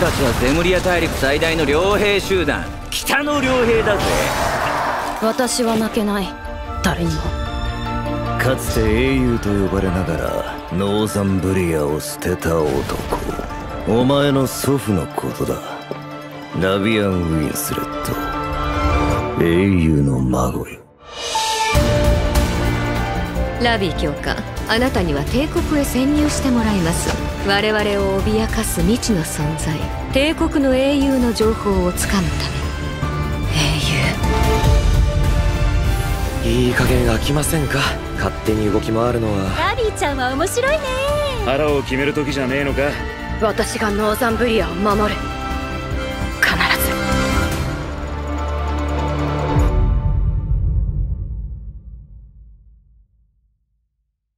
たちはゼムリア大陸最大の傭兵集団、北の傭兵だぜ。私は負けない、誰にも。かつて英雄と呼ばれながらノーザンブリアを捨てた男、お前の祖父のことだ。ラビアン・ウィンスレット、英雄の孫よ。ラビー教官、あなたには帝国へ潜入してもらいます。我々を脅かす未知の存在、帝国の英雄の情報をつかむため。英雄、いい加減飽きませんか、勝手に動き回るのは。ラビーちゃんは面白いね。腹を決める時じゃねえのか。私がノーザンブリアを守る。